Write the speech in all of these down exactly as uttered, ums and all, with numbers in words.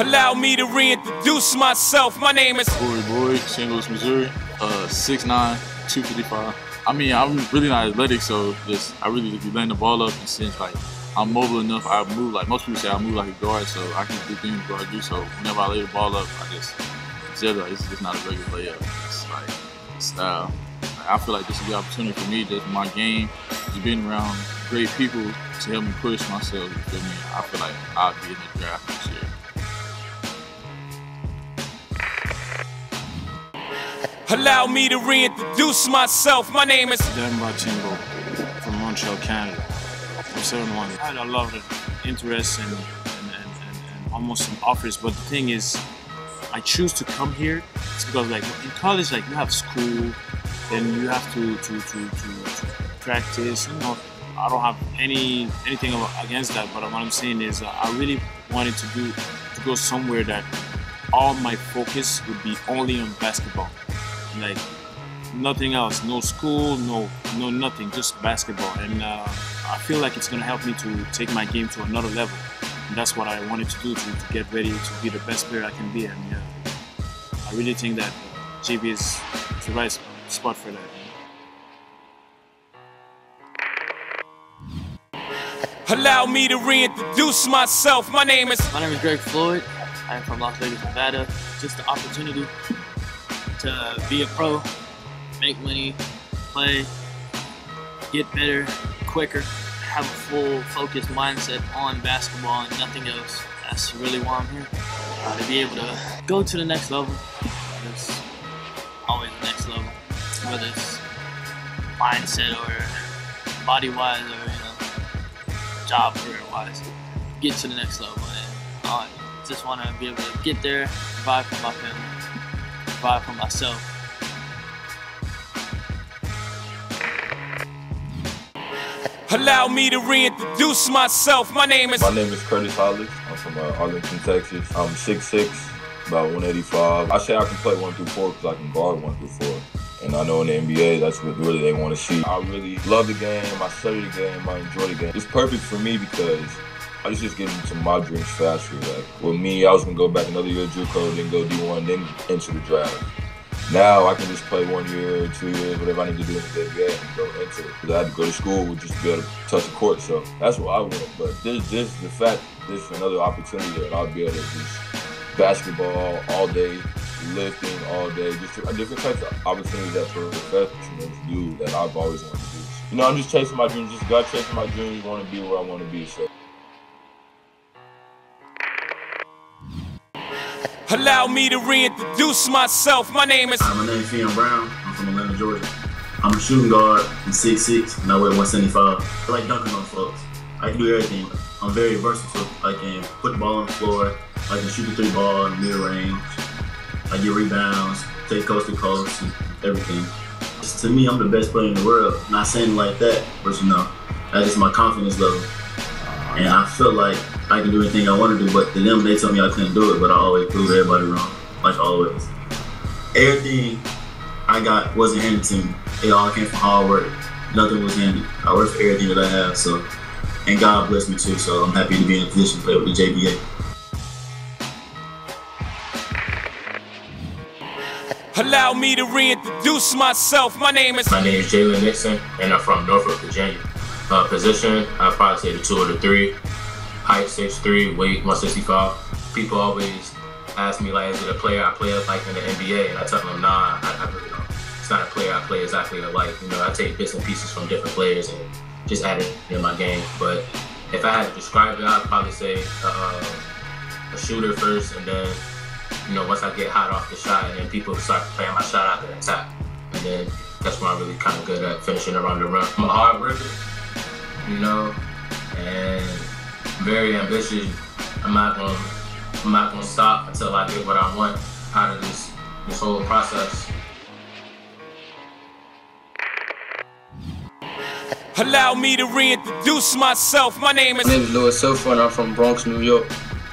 Allow me to reintroduce myself. My name is Cory Boyd, Saint Louis, Missouri. Uh, six nine, two fifty-five. I mean, I'm really not athletic, so just I really if you laying the ball up and since like I'm mobile enough, I move like most people say I move like a guard, so I can do things guard do. So whenever I lay the ball up, I just say like it's just not a regular layup. It's like style. Like, I feel like this is the opportunity for me, just my game, just being around great people to help me push myself. You feel me? I feel like I'll be in the draft this year. Allow me to reintroduce myself. My name is Dan Bartimbo from Montreal, Canada. I'm seven one. I had a lot of interest and, and, and, and almost some offers, but the thing is, I choose to come here. It's because, like, in college, like you have school, then you have to to, to, to, to practice. You know, I don't have any anything against that, but what I'm saying is, uh, I really wanted to do to go somewhere that all my focus would be only on basketball. Like nothing else, no school, no, no nothing, just basketball. And uh, I feel like it's gonna help me to take my game to another level. And that's what I wanted to do to, to get ready to be the best player I can be. And yeah, I really think that J B is the right spot for that. Allow me to reintroduce myself. My name is my name is Greg Floyd. I'm from Las Vegas, Nevada. Just the opportunity to be a pro, make money, play, get better, quicker, have a full focused mindset on basketball and nothing else. That's really why I'm here. Uh, to be able to go to the next level. It's always the next level, whether it's mindset or body-wise or you know, job career-wise. Get to the next level. And I just want to be able to get there, provide for my family. Vibe for myself. Allow me to reintroduce myself. My name is My name is Curtis Hollis. I'm from uh, Arlington, Texas. I'm six six, about one eighty-five. I say I can play one through four because I can guard one through four. And I know in the N B A, that's what really they want to see. I really love the game. I study the game. I enjoy the game. It's perfect for me because I was just getting to my dreams faster. Like with me, I was gonna go back another year JUCO, then go D one, then enter the draft. Now I can just play one year, two years, whatever I need to do in the N B A and go into it. Because I had to go to school, would just be able to touch the court. So that's what I want. But this, this, the fact, this is another opportunity that I'll be able to just basketball all day, lifting all day, just different types of opportunities that professionals do that I've always wanted to do. You know, I'm just chasing my dreams. Just got chasing my dreams. Want to be where I want to be. So. Allow me to reintroduce myself. My name is... My name is Fion Brown. I'm from Atlanta, Georgia. I'm a shooting guard. I'm six six and I weigh one seventy-five. I like dunking on folks. I can do everything. I'm very versatile. I can put the ball on the floor. I can shoot the three ball in the mid-range. I get rebounds, take coast to coast, and everything. Just to me, I'm the best player in the world. Not saying like that, but you know, that's just my confidence level. And I feel like I can do anything I want to do, but to them, they tell me I couldn't do it, but I always prove everybody wrong, like always. Everything I got wasn't handed to me. It all came from hard work. Nothing was handed. I worked for everything that I have, so, and God bless me too, so I'm happy to be in a position to play with the J B A. Allow me to reintroduce myself. My name is... My name is Jaylen Nixon, and I'm from Norfolk, Virginia. Uh, position, I probably say the two or the three. Height six three, weight one sixty-five. People always ask me, like, is it a player I play like in the N B A? And I tell them, nah, I, I really don't. It's not a player I play exactly like. You know, I take bits and pieces from different players and just add it in my game. But if I had to describe it, I'd probably say uh, a shooter first, and then, you know, once I get hot off the shot, and then people start playing my shot out the top. And then that's when I'm really kind of good at finishing around the rim. I'm a hard worker, you know, and very ambitious. I'm not gonna, I'm not gonna stop until I get what I want out of this, this whole process. Allow me to reintroduce myself. My name is. My name is Louis Silver, and I'm from Bronx, New York.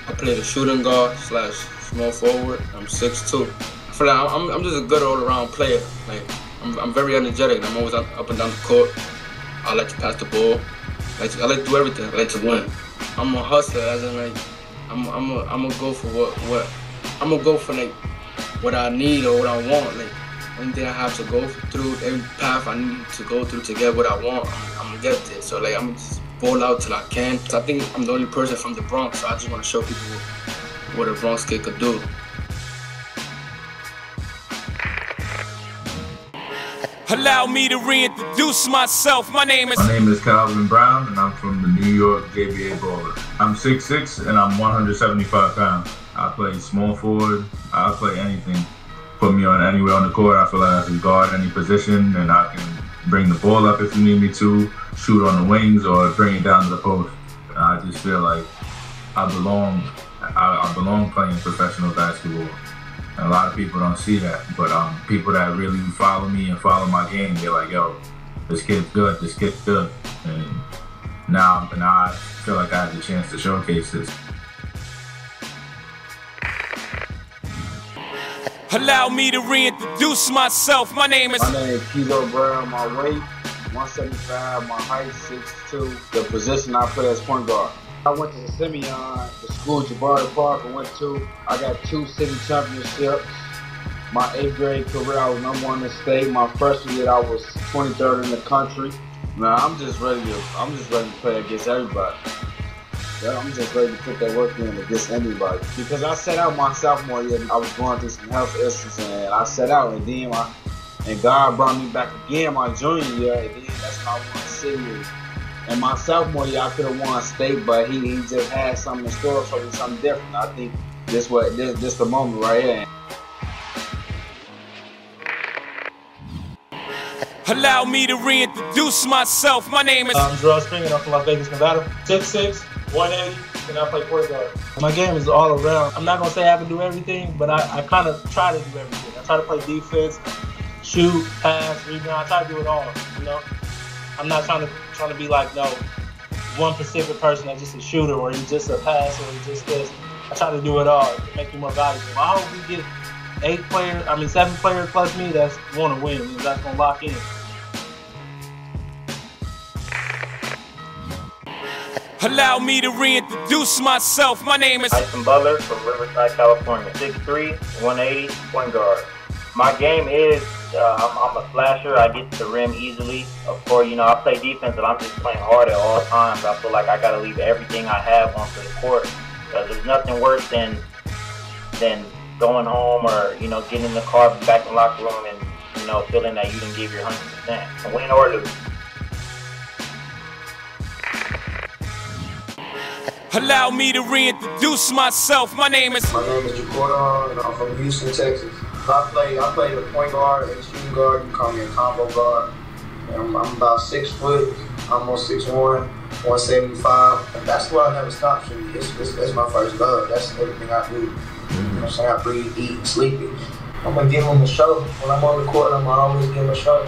I play the shooting guard slash small forward. I'm six two. I feel like I'm, I'm just a good all-around player. Like I'm, I'm very energetic. I'm always up and down the court. I like to pass the ball. I like to, I like to do everything. I like to win. I'm a hustler, as in like, I'm I'm a, I'm gonna go for what what I'm gonna go for like what I need or what I want. Like, and then I have to go through every path I need to go through to get what I want. I'm gonna get there. So like I'm gonna just bowl out till I can. So I think I'm the only person from the Bronx. So I just wanna show people what a Bronx kid could do. Allow me to reintroduce myself. My name is My name is Calvin Brown, and I'm from the New York J B A Ballers. I'm six six, and I'm one hundred seventy-five pounds. I play small forward. I play anything. Put me on anywhere on the court. I feel like I can guard any position, and I can bring the ball up if you need me to, shoot on the wings, or bring it down to the post. I just feel like I belong. I, I belong playing professional basketball. A lot of people don't see that, but um, people that really follow me and follow my game, they're like, yo, this kid's good, this kid's good. And now, now I feel like I have the chance to showcase this. Allow me to reintroduce myself. My name is... My name is Kezo Brown. My weight, one seventy-five. My height, six two. The position I play is point guard. I went to Simeon, the school Jabari Park I went to. I got two city championships. My eighth grade career, I was number one in the state. My freshman year, I was twenty-third in the country. Now I'm just ready to, I'm just ready to play against everybody. I'm just ready to put that work in against anybody. Because I set out my sophomore year, and I was going through some health issues, and I set out, and then my, and God brought me back again my junior year, and then that's when I won city. And my sophomore year, I could have won state, but he, he just had something in store for me, something different. I think this what this this the moment right here. Allow me to reintroduce myself. My name is I'm Jerrell Springer. I'm from Las Vegas, Nevada. six six, one eighty, and I play point guard. My game is all around. I'm not gonna say I can do everything, but I, I kind of try to do everything. I try to play defense, shoot, pass, rebound. I try to do it all. You know, I'm not trying to. Trying to be like no one specific person that's just a shooter or he's just a pass or he's just this. I try to do it all to make you more valuable. I hope we get eight players, I mean seven players plus me that's want to win and that's gonna lock in. Allow me to reintroduce myself. My name is Tyson Butler from Riverside, California. six three, one eighty, point guard. My game is. Uh, I'm, I'm a slasher. I get to the rim easily. Of course, you know, I play defense, and I'm just playing hard at all times. I feel like I got to leave everything I have onto the court. Uh, there's nothing worse than than going home or, you know, getting in the car, back in the locker room, and, you know, feeling that you didn't give your one hundred percent. Win or lose. Allow me to reintroduce myself. My name is... My name is Ja'Cordon, and I'm from Houston, Texas. I play, I play the point guard and shooting guard. You call me a combo guard. And I'm, I'm about six foot, almost six one, one seventy five. And that's why I never stop shooting. It's, it's, it's my first love. That's everything I do. You know what I'm saying? I breathe, eat, and sleep. I'm gonna give them a show. When I'm on the court, I'm gonna always give them a show.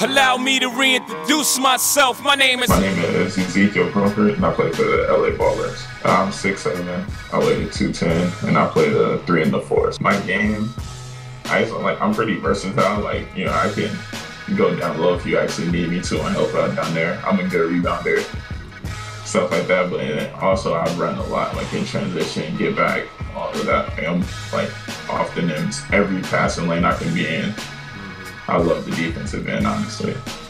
Allow me to reintroduce myself. My name is My name is Ezekiel Crawford, and I play for the L A Ballers. I'm six seven, I weigh two ten, and I play the three and the fours. My game, I just, like I'm pretty versatile. Like, you know, I can go down low if you actually need me to and help out down there. I'm a good rebounder, stuff like that. But and also, I run a lot, like in transition, get back, all of that. Like, I'm like often in every passing lane I can be in. I love the defensive end, honestly.